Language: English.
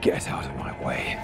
Get out of my way.